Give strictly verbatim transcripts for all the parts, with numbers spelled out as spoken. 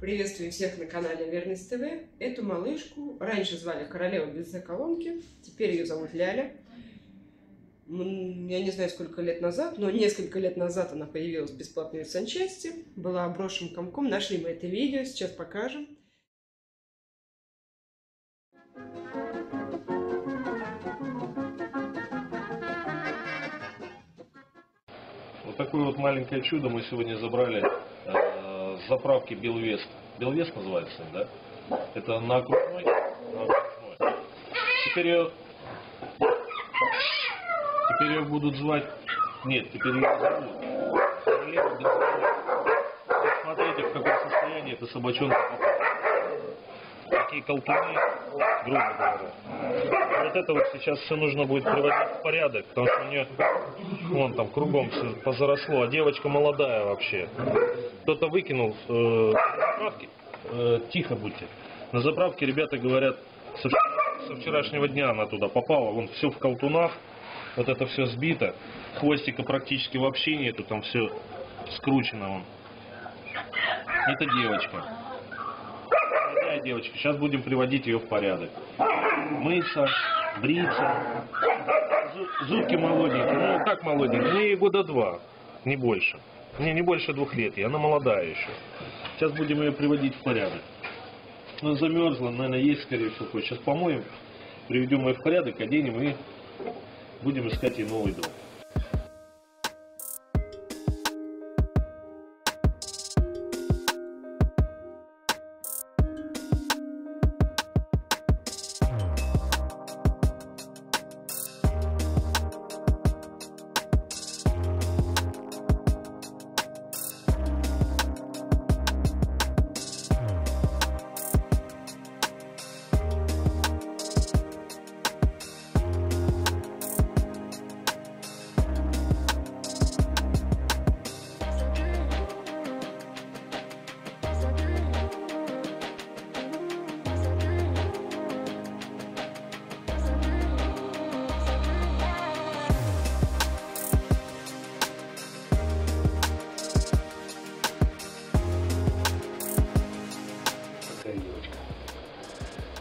Приветствую всех на канале Верность ТВ. Эту малышку раньше звали королеву бензоколонки, теперь ее зовут Ляля. Я не знаю, сколько лет назад, но несколько лет назад она появилась в бесплатной санчасти, была брошенным комком. Нашли мы это видео, сейчас покажем. Вот такое вот маленькое чудо мы сегодня забрали э, с заправки Белвест. Белвест называется, да? Это на окружной. На окружной. Теперь ее... Теперь ее будут звать... Нет, теперь ее зовут. Смотрите, в каком состоянии эта собачонка попала. Такие колтуны, грубо говоря. Вот это вот сейчас все нужно будет приводить в порядок, потому что у нее вон там кругом все позаросло. А девочка молодая вообще. Кто-то выкинул э, на заправке. Э, тихо будьте. На заправке ребята говорят, со, со вчерашнего дня она туда попала. Вон все в колтунах. Вот это все сбито, хвостика практически вообще нету, там все скручено он. Это девочка. Молодая девочка. Сейчас будем приводить ее в порядок. Мыться, бриться. Зубки молоденькие. Ну как молоденькие? Мне ей года два, не больше. Мне не больше двух лет, и она молодая еще. Сейчас будем ее приводить в порядок. Ну замерзла, наверное, есть скорее всего. Сейчас помоем, приведем ее в порядок, оденем и... Будем искать ей новый дом.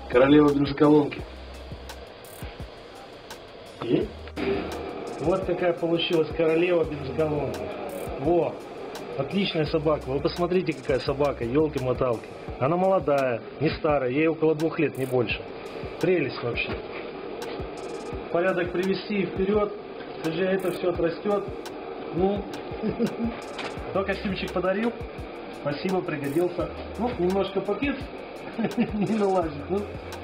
Королева бензоколонки. И? Вот такая получилась королева бензоколонки. Во! Отличная собака. Вы посмотрите, какая собака. Елки-моталки. Она молодая, не старая. Ей около двух лет, не больше. Прелесть вообще. Порядок привести и вперед. Уже это все отрастет. Ну, кто костюмчик подарил? Спасибо, пригодился. Ну, немножко пакет. Не налазит, ну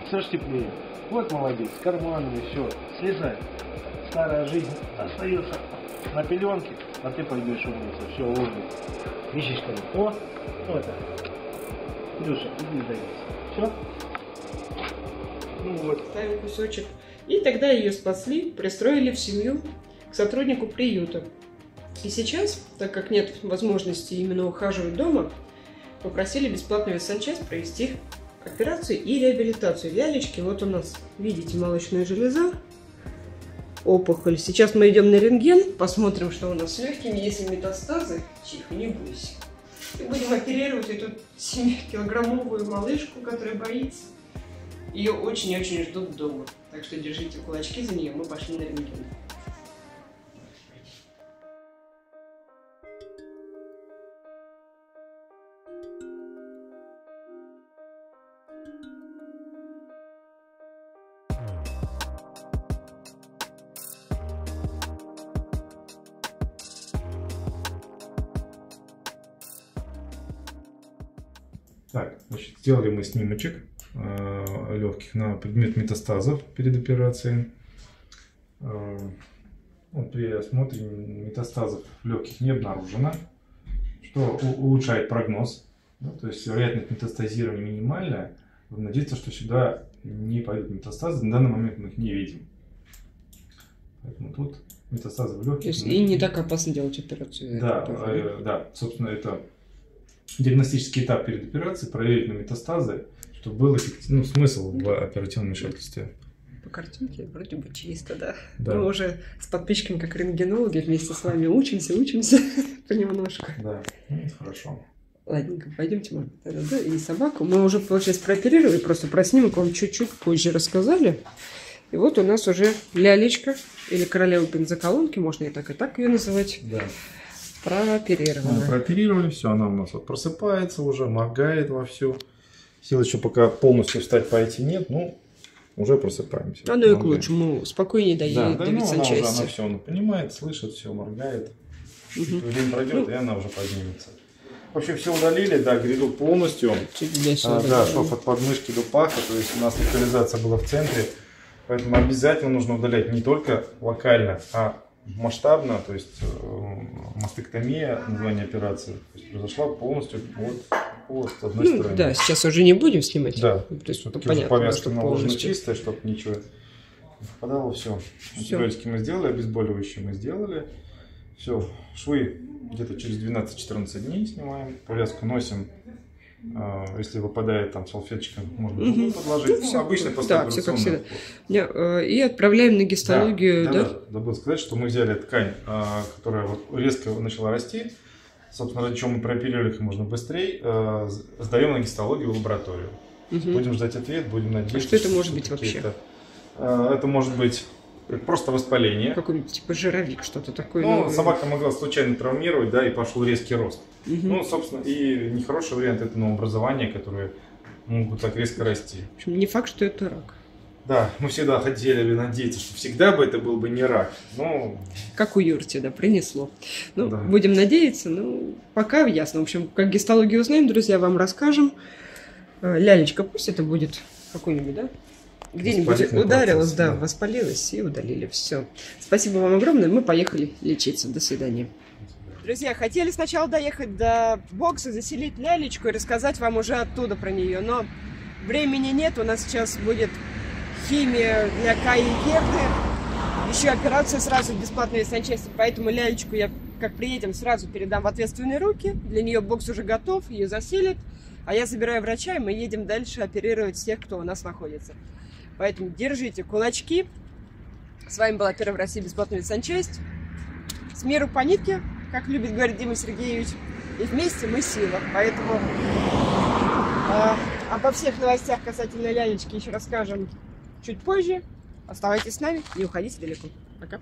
все ж теплее. Вот молодец, с карманами все, слезай. Старая жизнь остается на пеленке, а ты пойдешь умница, все умница. Вещичками. О, вот так. Илюша, иди давись. Все. Ну вот, ставим кусочек. И тогда ее спасли, пристроили в семью к сотруднику приюта. И сейчас, так как нет возможности именно ухаживать дома, попросили бесплатную санчасть провести операцию и реабилитацию лялечки. Вот у нас, видите, молочная железа, опухоль. Сейчас мы идем на рентген, посмотрим, что у нас с легкими. Если метастазы, тихо, не бойся. И будем оперировать эту семикилограммовую малышку, которая боится. Ее очень-очень ждут дома. Так что держите кулачки за нее, мы пошли на рентген. Так, значит, сделали мы снимочек э, легких на предмет метастазов перед операцией. Э, вот при осмотре метастазов легких не обнаружено, что улучшает прогноз. Да, то есть вероятность метастазирования минимальная. Будем надеяться, что сюда не пойдут метастазы. На данный момент мы их не видим. Поэтому тут метастазы в легких. То есть мы... и не так опасно делать операцию. Да, э, да, собственно, это... диагностический этап перед операцией, проверить на метастазы, чтобы был эффективный, ну, смысл в оперативном вмешательстве. картинки вроде бы чисто, да? Да. Мы уже с подписчиками, как рентгенологи, вместе с вами учимся, учимся понемножку. Да, это хорошо. Ладненько, пойдемте, может, тогда, да, и собаку. Мы уже, получается, прооперировали, просто про снимок вам чуть-чуть позже рассказали. И вот у нас уже лялечка, или королева бензоколонки, можно и так, и так ее называть. Да. Прооперирована. Мы прооперировали, все, она у нас вот просыпается уже, моргает вовсю. Сил еще пока полностью встать пойти нет, ну, уже просыпаемся. А ну и к лучшему, спокойнее доедет, да, да, до веценчасти. Ну, она, она все, она понимает, слышит, все, моргает. Угу. Время пройдет, ну, и она уже поднимется. Вообще все удалили, да, гряду полностью. Чуть а, да, шов от подмышки до паха, то есть у нас локализация была в центре. Поэтому обязательно нужно удалять не только локально, а масштабно, то есть мастектомия, название операции, то есть произошла полностью от, от одной, ну, стороны. Да, сейчас уже не будем снимать. Да, то есть это понятно, повязка наложена чистая, чтобы ничего не впадало, все. Антибиотики мы сделали, обезболивающие мы сделали. Все, швы где-то через двенадцать-четырнадцать дней снимаем, повязку носим. Если выпадает там салфеточка, можно угу. подложить. Ну, ну, обычно просто операционно. Да, и отправляем на гистологию. Да, да, да? Да, забыл сказать, что мы взяли ткань, которая резко начала расти. Собственно, ради чего мы прооперировали их можно быстрее. Сдаем на гистологию в лабораторию. Угу. Будем ждать ответ, будем надеяться. А что это может быть вообще? Это может быть просто воспаление. Какой-нибудь типа жировик, что-то такое. Ну, новое. Собака могла случайно травмировать, да, и пошел резкий рост. Угу. Ну, собственно, и нехороший вариант это новообразования, которые могут так резко расти. В общем, не факт, что это рак. Да, мы всегда хотели надеяться, что всегда бы это был бы не рак. Но... Как у Юрти, да, принесло. Ну, да. Будем надеяться, ну, пока ясно. В общем, как гистологию узнаем, друзья, вам расскажем. Лялечка, пусть это будет какой-нибудь, да? Где-нибудь ударилась, да, да, воспалилась и удалили. Все. Спасибо вам огромное. Мы поехали лечиться. До свидания. Друзья, хотели сначала доехать до бокса, заселить лялечку и рассказать вам уже оттуда про нее. Но времени нет. У нас сейчас будет химия для Каи и Герды. Еще операция сразу бесплатная в санчасти. Поэтому лялечку я, как приедем, сразу передам в ответственные руки. Для нее бокс уже готов, ее заселят. А я забираю врача, и мы едем дальше оперировать всех, кто у нас находится. Поэтому держите кулачки. С вами была первая в России бесплатная ветсанчасть. С миру по нитке, как любит говорить Дима Сергеевич. И вместе мы сила. Поэтому а, обо всех новостях касательно лялечки еще расскажем чуть позже. Оставайтесь с нами, не уходите далеко. Пока.